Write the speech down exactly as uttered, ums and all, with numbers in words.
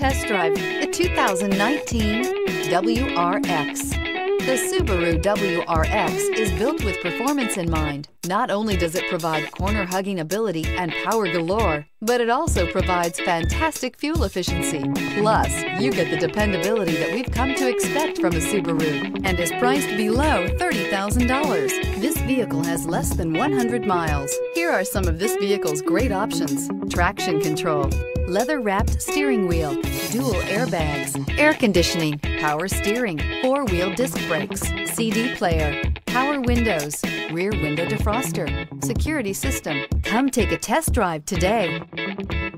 test drive the two thousand nineteen W R X. The Subaru W R X is built with performance in mind. Not only does it provide corner-hugging ability and power galore, but it also provides fantastic fuel efficiency. Plus, you get the dependability that we've come to expect from a Subaru and is priced below thirty thousand dollars. This vehicle has less than one hundred miles. Here are some of this vehicle's great options: traction control, leather-wrapped steering wheel, dual airbags, air conditioning, power steering, four-wheel disc brakes, C D player, power windows, rear window defroster, security system. Come take a test drive today.